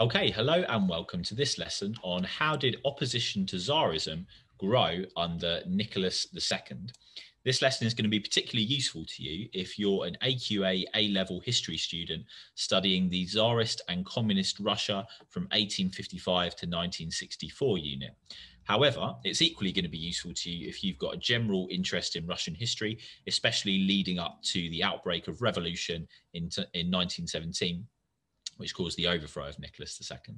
Okay, hello and welcome to this lesson on how did opposition to Tsarism grow under Nicholas II. This lesson is going to be particularly useful to you if you're an AQA A-level history student studying the Tsarist and Communist Russia from 1855 to 1964 unit. However, it's equally going to be useful to you if you've got a general interest in Russian history, especially leading up to the outbreak of revolution in 1917. Which caused the overthrow of Nicholas II.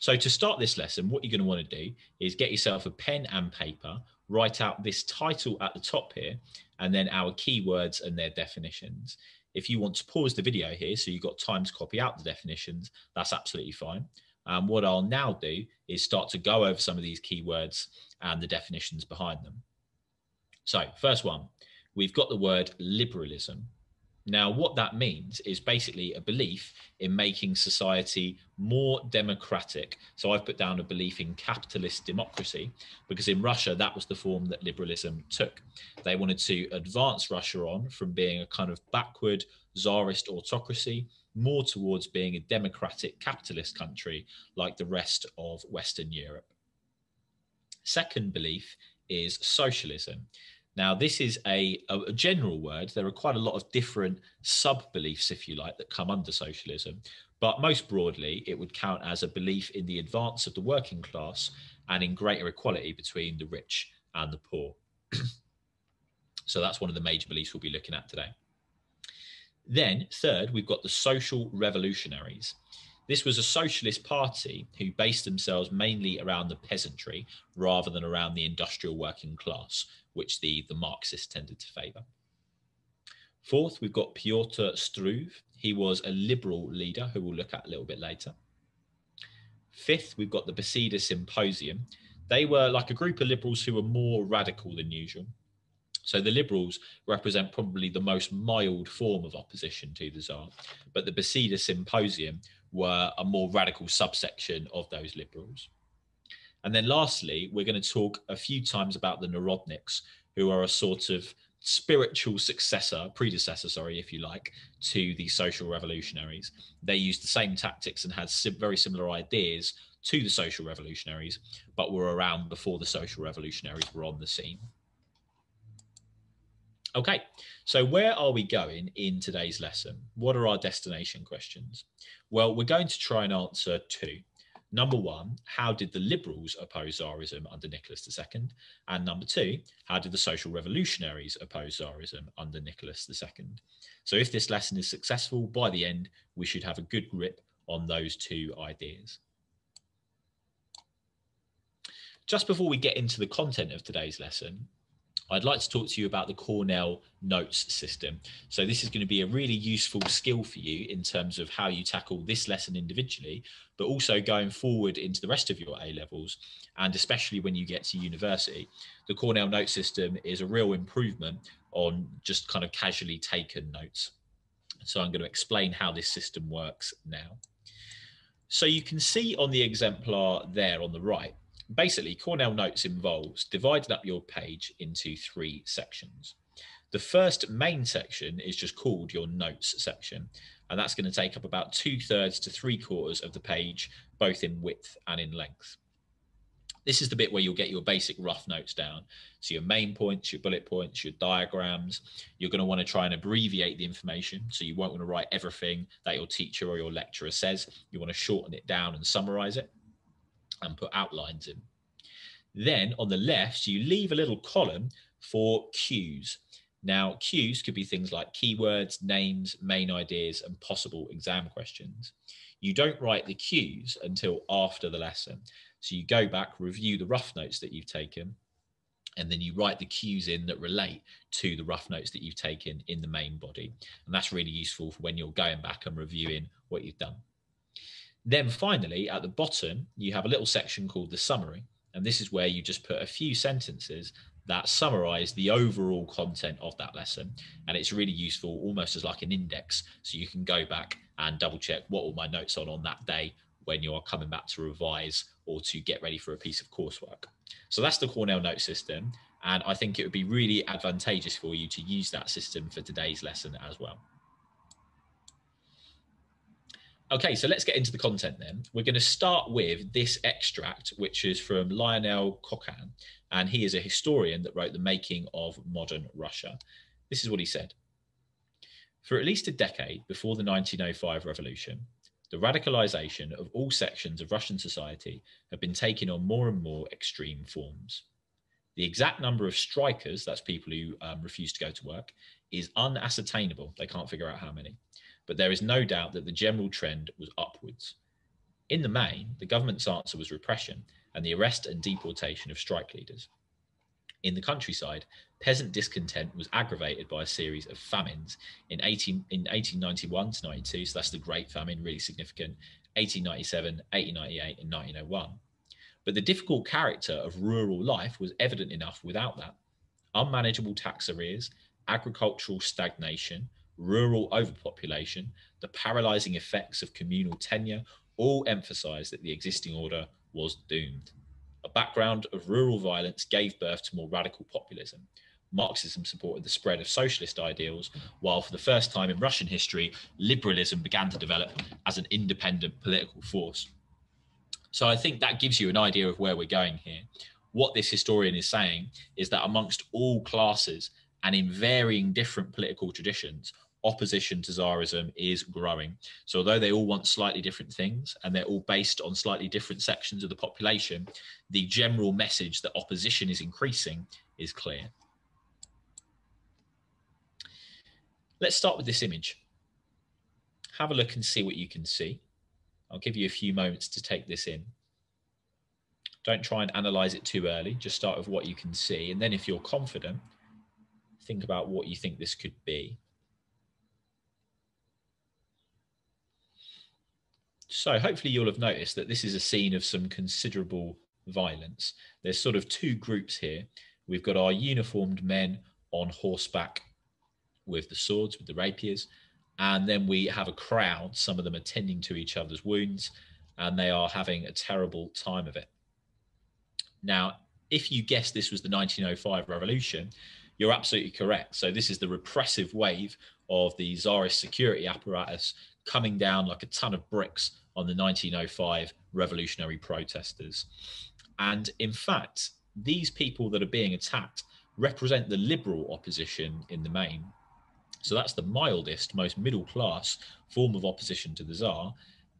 So to start this lesson, what you're going to want to do is get yourself a pen and paper, write out this title at the top here, and then our keywords and their definitions. If you want to pause the video here so you've got time to copy out the definitions, that's absolutely fine. And what I'll now do is start to go over some of these keywords and the definitions behind them. So first one, we've got the word liberalism. Now, what that means is basically a belief in making society more democratic. So I've put down a belief in capitalist democracy, because in Russia, that was the form that liberalism took. They wanted to advance Russia on from being a kind of backward Tsarist autocracy, more towards being a democratic capitalist country like the rest of Western Europe. Second belief is socialism. Now, this is a general word. There are quite a lot of different sub-beliefs, if you like, that come under socialism. But most broadly, it would count as a belief in the advance of the working class and in greater equality between the rich and the poor. So that's one of the major beliefs we'll be looking at today. Then third, we've got the social revolutionaries. This was a socialist party who based themselves mainly around the peasantry rather than around the industrial working class, which the Marxists tended to favour. Fourth, we've got Pyotr Struve. He was a liberal leader who we'll look at a little bit later. Fifth, we've got the Beseda Symposium. They were like a group of liberals who were more radical than usual. So the liberals represent probably the most mild form of opposition to the Tsar, but the Beseda Symposium were a more radical subsection of those liberals. And then lastly, we're going to talk a few times about the Narodniks, who are a sort of spiritual predecessor, if you like, to the social revolutionaries. They used the same tactics and had very similar ideas to the social revolutionaries, but were around before the social revolutionaries were on the scene. Okay, so where are we going in today's lesson? What are our destination questions? Well, we're going to try and answer two. Number one, how did the liberals oppose Tsarism under Nicholas II? And number two, how did the social revolutionaries oppose Tsarism under Nicholas II? So if this lesson is successful, by the end, we should have a good grip on those two ideas. Just before we get into the content of today's lesson, I'd like to talk to you about the Cornell notes system. So this is going to be a really useful skill for you in terms of how you tackle this lesson individually, but also going forward into the rest of your A-levels, and especially when you get to university. The Cornell note system is a real improvement on just kind of casually taken notes. So I'm going to explain how this system works now. So you can see on the exemplar there on the right, basically, Cornell Notes involves dividing up your page into three sections. The first main section is just called your notes section, and that's going to take up about 2/3 to 3/4 of the page, both in width and in length. This is the bit where you'll get your basic rough notes down. So your main points, your bullet points, your diagrams. You're going to want to try and abbreviate the information. So you won't want to write everything that your teacher or your lecturer says. You want to shorten it down and summarize it and put outlines in. Then on the left, you leave a little column for cues. Now, cues could be things like keywords, names, main ideas, and possible exam questions. You don't write the cues until after the lesson. So you go back, review the rough notes that you've taken, and then you write the cues in that relate to the rough notes that you've taken in the main body. And that's really useful for when you're going back and reviewing what you've done. Then finally, at the bottom, you have a little section called the summary. And this is where you just put a few sentences that summarize the overall content of that lesson. And it's really useful, almost as like an index. So you can go back and double check what were my notes on that day when you're coming back to revise or to get ready for a piece of coursework. So that's the Cornell note system. And I think it would be really advantageous for you to use that system for today's lesson as well. Okay, so let's get into the content then. We're going to start with this extract, which is from Lionel Kochan, and he is a historian that wrote The Making of Modern Russia. This is what he said. For at least a decade before the 1905 revolution, the radicalization of all sections of Russian society had been taking on more and more extreme forms. The exact number of strikers, that's people who refuse to go to work, is unascertainable. They can't figure out how many. But there is no doubt that the general trend was upwards. In the main, the government's answer was repression and the arrest and deportation of strike leaders. In the countryside, peasant discontent was aggravated by a series of famines in 1891 to 92, so that's the Great Famine, really significant, 1897, 1898 and 1901. But the difficult character of rural life was evident enough without that. Unmanageable tax arrears, agricultural stagnation, rural overpopulation, the paralysing effects of communal tenure, all emphasised that the existing order was doomed. A background of rural violence gave birth to more radical populism. Marxism supported the spread of socialist ideals, while for the first time in Russian history, liberalism began to develop as an independent political force. So I think that gives you an idea of where we're going here. What this historian is saying is that amongst all classes and in varying different political traditions, opposition to Tsarism is growing. So although they all want slightly different things and they're all based on slightly different sections of the population, the general message that opposition is increasing is clear. Let's start with this image. Have a look and see what you can see. I'll give you a few moments to take this in. Don't try and analyze it too early. Just start with what you can see. And then if you're confident, think about what you think this could be. So hopefully you'll have noticed that this is a scene of some considerable violence. There's sort of two groups here. We've got our uniformed men on horseback with the swords, with the rapiers. And then we have a crowd, some of them attending to each other's wounds, and they are having a terrible time of it. Now, if you guessed this was the 1905 revolution, you're absolutely correct. So this is the repressive wave of the Tsarist security apparatus coming down like a ton of bricks on the 1905 revolutionary protesters. And in fact, these people that are being attacked represent the liberal opposition in the main. So that's the mildest, most middle class form of opposition to the Tsar.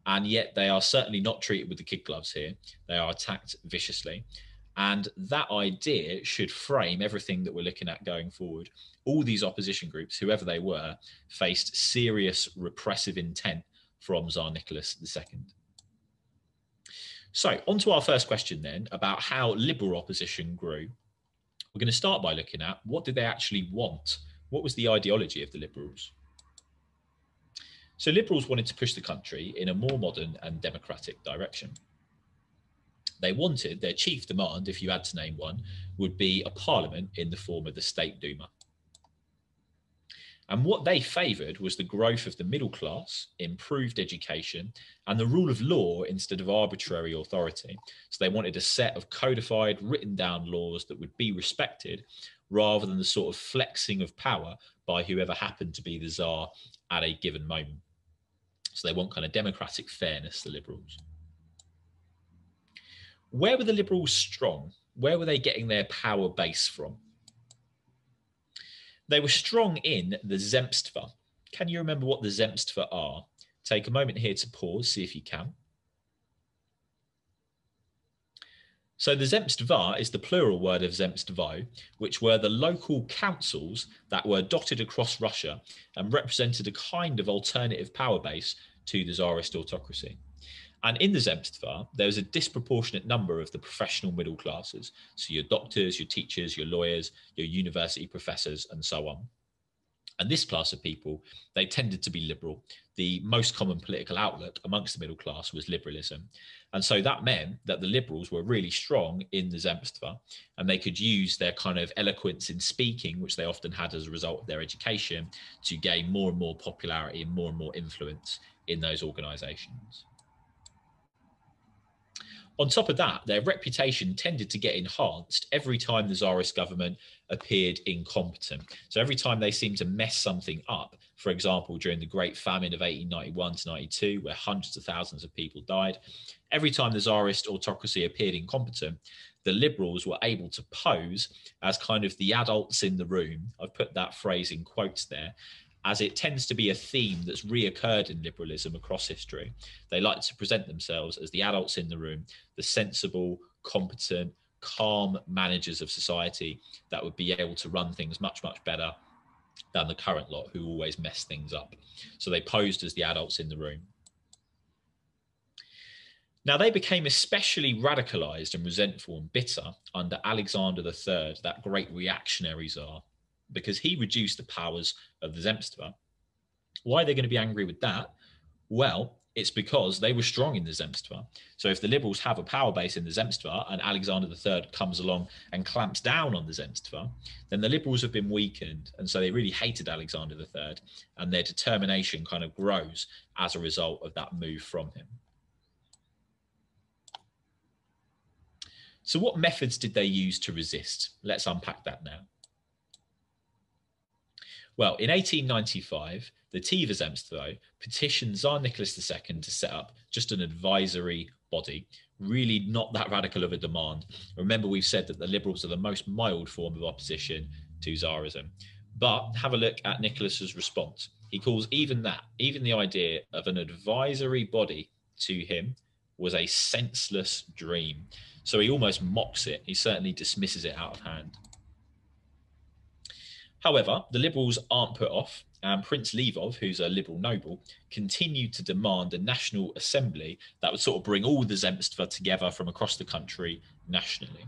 And yet they are certainly not treated with the kid gloves here. They are attacked viciously. And that idea should frame everything that we're looking at going forward. All these opposition groups, whoever they were, faced serious repressive intent from Tsar Nicholas II. So on to our first question then about how liberal opposition grew. We're going to start by looking at what did they actually want? What was the ideology of the liberals? So liberals wanted to push the country in a more modern and democratic direction. They wanted, their chief demand, if you had to name one, would be a parliament in the form of the State Duma. And what they favoured was the growth of the middle class, improved education, and the rule of law instead of arbitrary authority. So they wanted a set of codified, written down laws that would be respected, rather than the sort of flexing of power by whoever happened to be the Tsar at a given moment. So they want kind of democratic fairness, the liberals. Where were the liberals strong? Where were they getting their power base from? They were strong in the Zemstva. Can you remember what the Zemstva are? Take a moment here to pause, see if you can. So the Zemstva is the plural word of Zemstvo, which were the local councils that were dotted across Russia and represented a kind of alternative power base to the Tsarist autocracy. And in the Zemstva, there was a disproportionate number of the professional middle classes. So your doctors, your teachers, your lawyers, your university professors, and so on. And this class of people, they tended to be liberal. The most common political outlook amongst the middle class was liberalism. And so that meant that the liberals were really strong in the Zemstva, and they could use their kind of eloquence in speaking, which they often had as a result of their education, to gain more and more popularity and more influence in those organisations. On top of that, their reputation tended to get enhanced every time the Tsarist government appeared incompetent. So every time they seemed to mess something up, for example, during the Great Famine of 1891 to 92, where hundreds of thousands of people died, every time the Tsarist autocracy appeared incompetent, the liberals were able to pose as kind of the adults in the room. I've put that phrase in quotes there, as it tends to be a theme that's reoccurred in liberalism across history. They like to present themselves as the adults in the room, the sensible, competent, calm managers of society that would be able to run things much, much better than the current lot who always mess things up. So they posed as the adults in the room. Now, they became especially radicalized and resentful and bitter under Alexander III, that great reactionary Tsar, because he reduced the powers of the Zemstva. Why are they going to be angry with that? Well, it's because they were strong in the Zemstva. So if the liberals have a power base in the Zemstva and Alexander III comes along and clamps down on the Zemstva, then the liberals have been weakened. And so they really hated Alexander III, and their determination kind of grows as a result of that move from him. So what methods did they use to resist? Let's unpack that now. Well, in 1895, the Tver Zemstvo petitioned Tsar Nicholas II to set up just an advisory body, really not that radical of a demand. Remember, we've said that the liberals are the most mild form of opposition to Tsarism. But have a look at Nicholas's response. He calls even that, even the idea of an advisory body to him, was a senseless dream. So he almost mocks it. He certainly dismisses it out of hand. However, the liberals aren't put off, and Prince Lvov, who's a liberal noble, continued to demand a national assembly that would sort of bring all the Zemstva together from across the country nationally.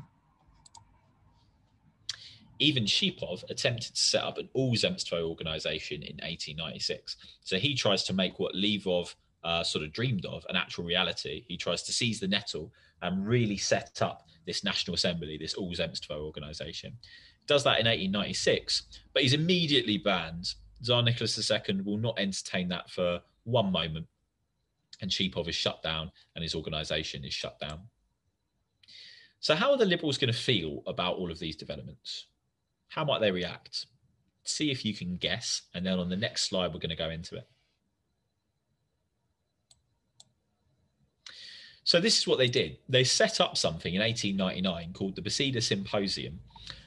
Even Shipov attempted to set up an all-Zemstvo organisation in 1896. So he tries to make what Lvov sort of dreamed of an actual reality. He tries to seize the nettle and really set up this national assembly, this all-Zemstvo organisation. Does that in 1896, but he's immediately banned. Tsar Nicholas II will not entertain that for one moment, and Shipov is shut down and his organisation is shut down. So how are the liberals going to feel about all of these developments? How might they react? See if you can guess, and then on the next slide we're going to go into it. So this is what they did. They set up something in 1899 called the Beseda Symposium.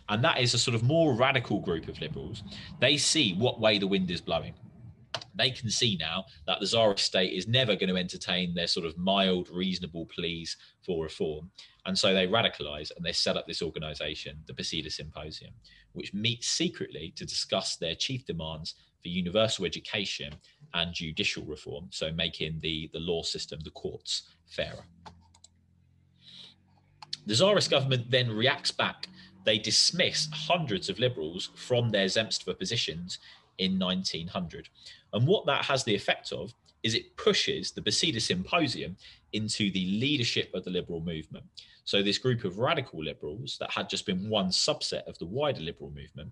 And that is a sort of more radical group of liberals. They see what way the wind is blowing. They can see now that the Tsarist state is never going to entertain their sort of mild, reasonable pleas for reform. And so they radicalise and they set up this organisation, the Beseda Symposium, which meets secretly to discuss their chief demands for universal education and judicial reform, so making the law system, the courts, fairer. The Tsarist government then reacts back. They dismiss hundreds of liberals from their Zemstva positions in 1900. And what that has the effect of is it pushes the Beseda Symposium into the leadership of the liberal movement. So this group of radical liberals that had just been one subset of the wider liberal movement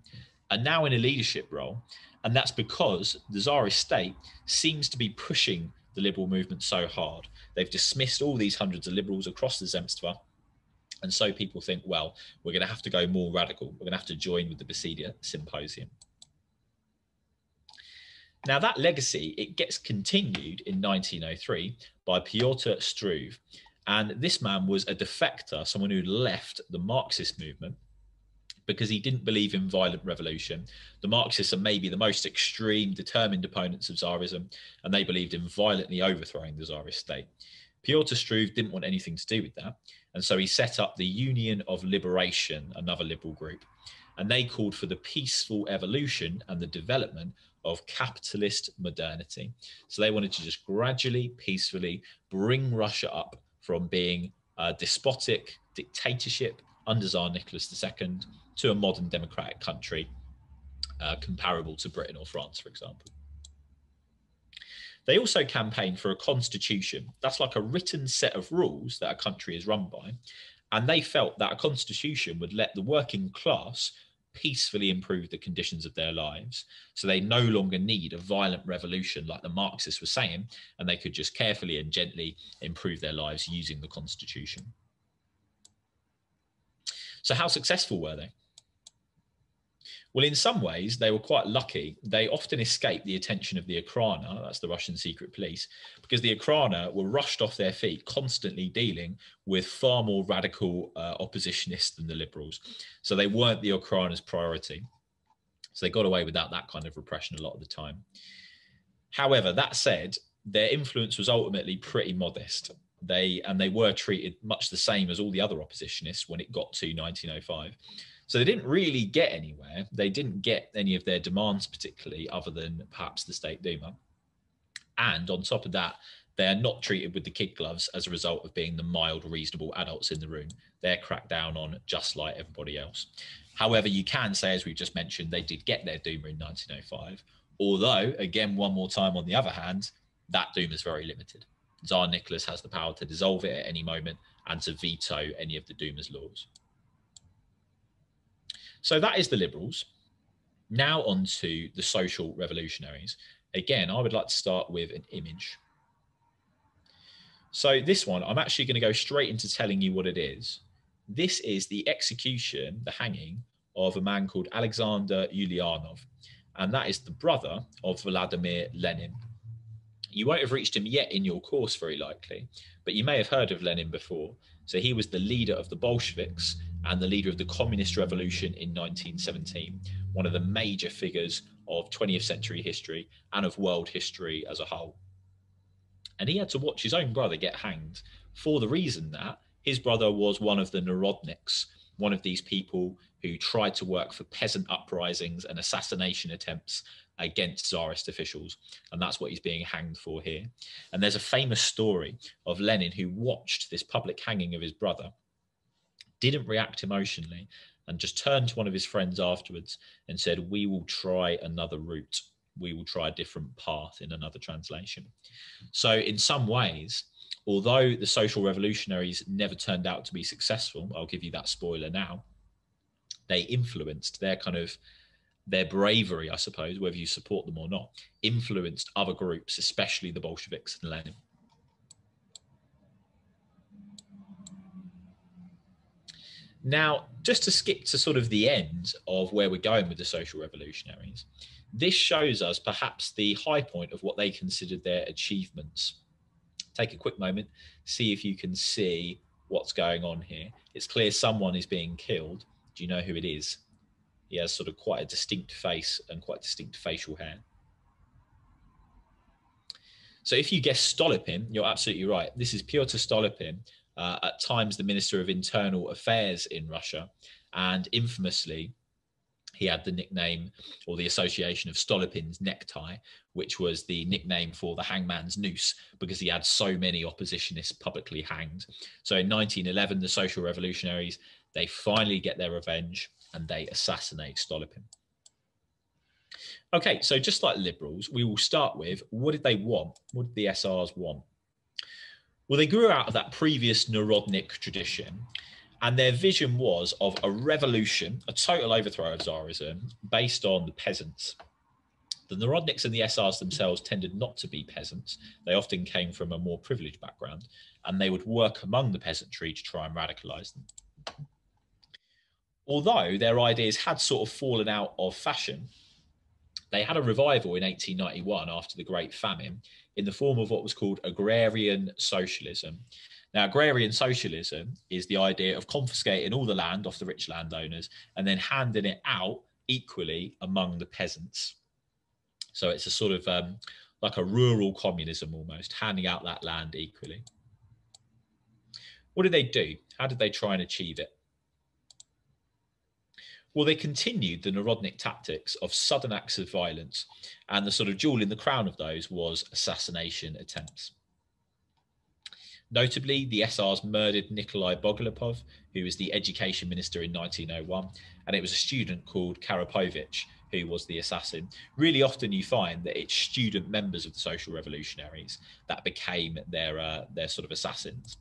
are now in a leadership role. And that's because the Tsarist state seems to be pushing the liberal movement so hard. They've dismissed all these hundreds of liberals across the Zemstva. And so people think, well, we're going to have to go more radical. We're going to have to join with the Beseda Symposium. Now, that legacy, it gets continued in 1903 by Pyotr Struve. And this man was a defector, someone who left the Marxist movement because he didn't believe in violent revolution. The Marxists are maybe the most extreme, determined opponents of Tsarism, and they believed in violently overthrowing the Tsarist state. Pyotr Struve didn't want anything to do with that, and so he set up the Union of Liberation, another liberal group, and they called for the peaceful evolution and the development of capitalist modernity. So they wanted to just gradually, peacefully bring Russia up from being a despotic dictatorship under Tsar Nicholas II to a modern democratic country comparable to Britain or France, for example. They also campaigned for a constitution. That's like a written set of rules that a country is run by. And they felt that a constitution would let the working class peacefully improve the conditions of their lives. So they no longer need a violent revolution like the Marxists were saying, and they could just carefully and gently improve their lives using the constitution. So how successful were they? Well, in some ways, they were quite lucky. They often escaped the attention of the Okhrana, that's the Russian secret police, because the Okhrana were rushed off their feet, constantly dealing with far more radical oppositionists than the liberals. So they weren't the Okhrana's priority. So they got away without that kind of repression a lot of the time. However, that said, their influence was ultimately pretty modest. They were treated much the same as all the other oppositionists when it got to 1905. So they didn't really get anywhere. They didn't get any of their demands particularly, other than perhaps the State Duma. And on top of that, they are not treated with the kid gloves as a result of being the mild, reasonable adults in the room. They're cracked down on just like everybody else. However, you can say, as we've just mentioned, they did get their Duma in 1905. Although, again, one more time, on the other hand, that Duma is very limited. Tsar Nicholas has the power to dissolve it at any moment and to veto any of the Duma's laws. So that is the liberals. Now on to the social revolutionaries. Again, I would like to start with an image. So this one, I'm actually going to go straight into telling you what it is. This is the execution, the hanging, of a man called Alexander Ulyanov. And that is the brother of Vladimir Lenin. You won't have reached him yet in your course, very likely, but you may have heard of Lenin before. So he was the leader of the Bolsheviks and the leader of the Communist Revolution in 1917, one of the major figures of 20th century history and of world history as a whole. And he had to watch his own brother get hanged for the reason that his brother was one of the Narodniks, one of these people who tried to work for peasant uprisings and assassination attempts against Tsarist officials. And that's what he's being hanged for here. And there's a famous story of Lenin who watched this public hanging of his brother, didn't react emotionally, and just turned to one of his friends afterwards and said, "We will try another route. We will try a different path," in another translation. So in some ways, although the social revolutionaries never turned out to be successful, I'll give you that spoiler now, they influenced their bravery, I suppose, whether you support them or not, influenced other groups, especially the Bolsheviks and Lenin. Now, just to skip to sort of the end of where we're going with the social revolutionaries, this shows us perhaps the high point of what they considered their achievements. Take a quick moment, see if you can see what's going on here. It's clear someone is being killed. Do you know who it is? He has sort of quite a distinct face and quite distinct facial hair. So if you guess Stolypin, you're absolutely right. This is Pyotr Stolypin, at times the Minister of Internal Affairs in Russia, and infamously he had the nickname or the association of Stolypin's Necktie, which was the nickname for the hangman's noose because he had so many oppositionists publicly hanged. So in 1911, the social revolutionaries, they finally get their revenge and they assassinate Stolypin. Okay, so just like liberals, we will start with, what did they want? What did the SRs want? Well, they grew out of that previous Narodnik tradition, and their vision was of a revolution, a total overthrow of Tsarism based on the peasants. The Narodniks and the SRs themselves tended not to be peasants. They often came from a more privileged background, and they would work among the peasantry to try and radicalize them. Although their ideas had sort of fallen out of fashion, they had a revival in 1891 after the Great Famine in the form of what was called agrarian socialism. Now, agrarian socialism is the idea of confiscating all the land off the rich landowners and then handing it out equally among the peasants. So it's a sort of like a rural communism almost, handing out that land equally. What did they do? How did they try and achieve it? Well, they continued the Narodnik tactics of sudden acts of violence, and the sort of jewel in the crown of those was assassination attempts. Notably, the SRs murdered Nikolai Bogolepov, who was the education minister in 1901, and it was a student called Karapovich who was the assassin. Really often you find that it's student members of the social revolutionaries that became their sort of assassins.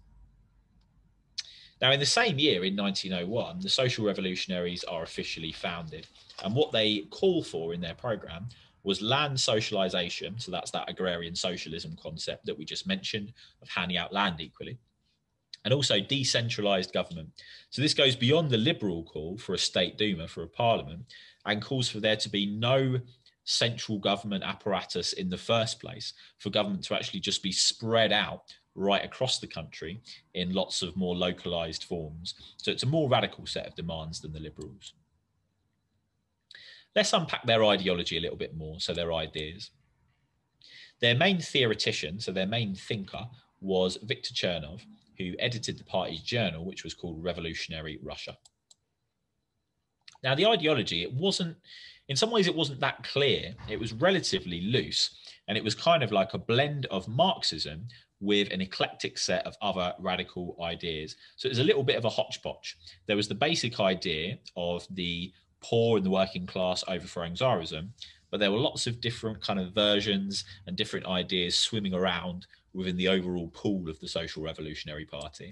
Now, in the same year, in 1901, the Social Revolutionaries are officially founded. And what they call for in their programme was land socialisation. So that's that agrarian socialism concept that we just mentioned of handing out land equally. And also decentralised government. So this goes beyond the liberal call for a State Duma, for a parliament, and calls for there to be no central government apparatus in the first place, for government to actually just be spread out right across the country in lots of more localised forms. So it's a more radical set of demands than the liberals. Let's unpack their ideology a little bit more, so their ideas. Their main theoretician, so their main thinker, was Viktor Chernov, who edited the party's journal, which was called Revolutionary Russia. Now, the ideology, it wasn't, in some ways, it wasn't that clear. It was relatively loose, and it was kind of like a blend of Marxism with an eclectic set of other radical ideas. So it was a little bit of a hodgepodge. There was the basic idea of the poor and the working class overthrowing Tsarism, but there were lots of different kind of versions and different ideas swimming around within the overall pool of the Social Revolutionary Party.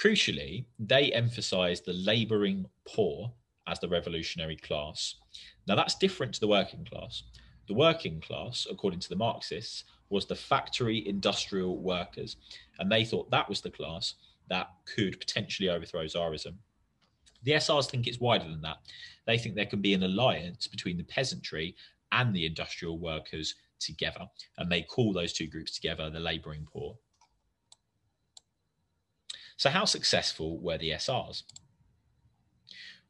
Crucially, they emphasised the labouring poor as the revolutionary class. Now, that's different to the working class. The working class, according to the Marxists, was the factory industrial workers, and they thought that was the class that could potentially overthrow Tsarism. The SRs think it's wider than that. They think there can be an alliance between the peasantry and the industrial workers together, and they call those two groups together the labouring poor. So how successful were the SRs?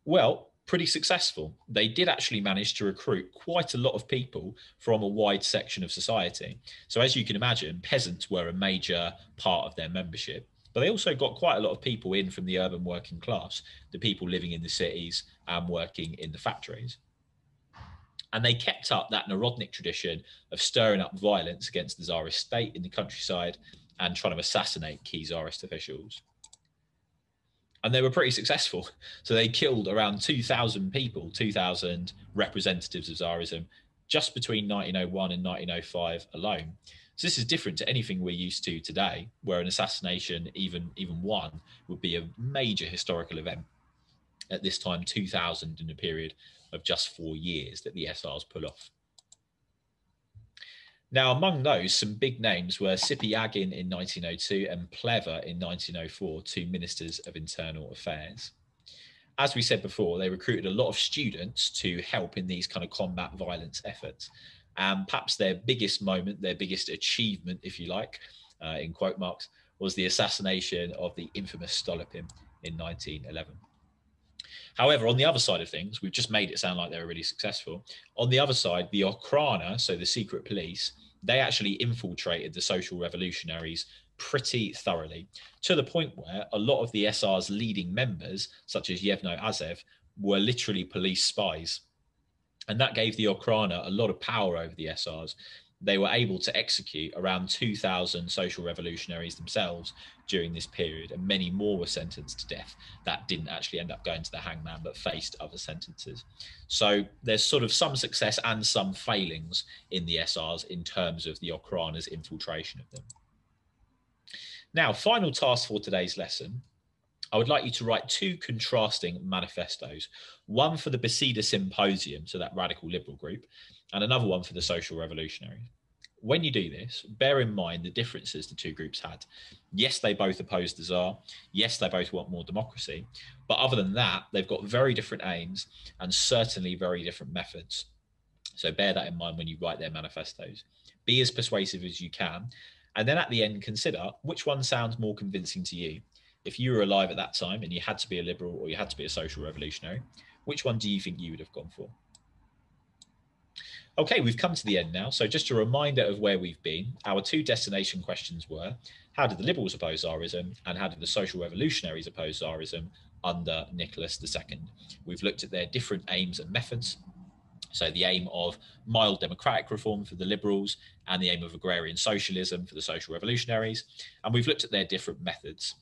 Well, pretty successful. They did actually manage to recruit quite a lot of people from a wide section of society. So as you can imagine, peasants were a major part of their membership, but they also got quite a lot of people in from the urban working class, the people living in the cities and working in the factories. And they kept up that Narodnik tradition of stirring up violence against the Tsarist state in the countryside and trying to assassinate key Tsarist officials. And they were pretty successful. So they killed around 2,000 people, 2,000 representatives of Tsarism, just between 1901 and 1905 alone. So this is different to anything we're used to today, where an assassination, even one, would be a major historical event. At this time, 2,000 in a period of just 4 years that the SRs pull off. Now, among those, some big names were Sipyagin in 1902 and Plehve in 1904, two ministers of internal affairs. As we said before, they recruited a lot of students to help in these kind of combat violence efforts. And perhaps their biggest moment, their biggest achievement, if you like, in quote marks, was the assassination of the infamous Stolypin in 1911. However, on the other side of things, we've just made it sound like they were really successful. On the other side, the Okhrana, so the secret police, they actually infiltrated the Social Revolutionaries pretty thoroughly, to the point where a lot of the SR's leading members, such as Yevno Azev, were literally police spies. And that gave the Okhrana a lot of power over the SRs. They were able to execute around 2,000 social revolutionaries themselves during this period, and many more were sentenced to death. That didn't actually end up going to the hangman, but faced other sentences. So there's sort of some success and some failings in the SRs in terms of the Okhrana's infiltration of them. Now, final task for today's lesson. I would like you to write two contrasting manifestos, one for the Beseda Symposium, so that radical liberal group, and another one for the Social Revolutionaries. When you do this, bear in mind the differences the two groups had. Yes, they both opposed the Tsar. Yes, they both want more democracy. But other than that, they've got very different aims and certainly very different methods. So bear that in mind when you write their manifestos. Be as persuasive as you can. And then at the end, consider which one sounds more convincing to you. If you were alive at that time and you had to be a liberal or you had to be a social revolutionary, which one do you think you would have gone for? Okay, we've come to the end now. So just a reminder of where we've been. Our two destination questions were, how did the liberals oppose Tsarism and how did the social revolutionaries oppose Tsarism under Nicholas II? We've looked at their different aims and methods. So the aim of mild democratic reform for the liberals and the aim of agrarian socialism for the social revolutionaries. And we've looked at their different methods.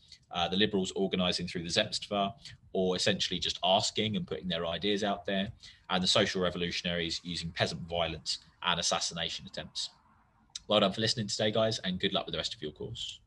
The liberals organising through the Zemstva, or essentially just asking and putting their ideas out there, and the social revolutionaries using peasant violence and assassination attempts. Well done for listening today, guys, and good luck with the rest of your course.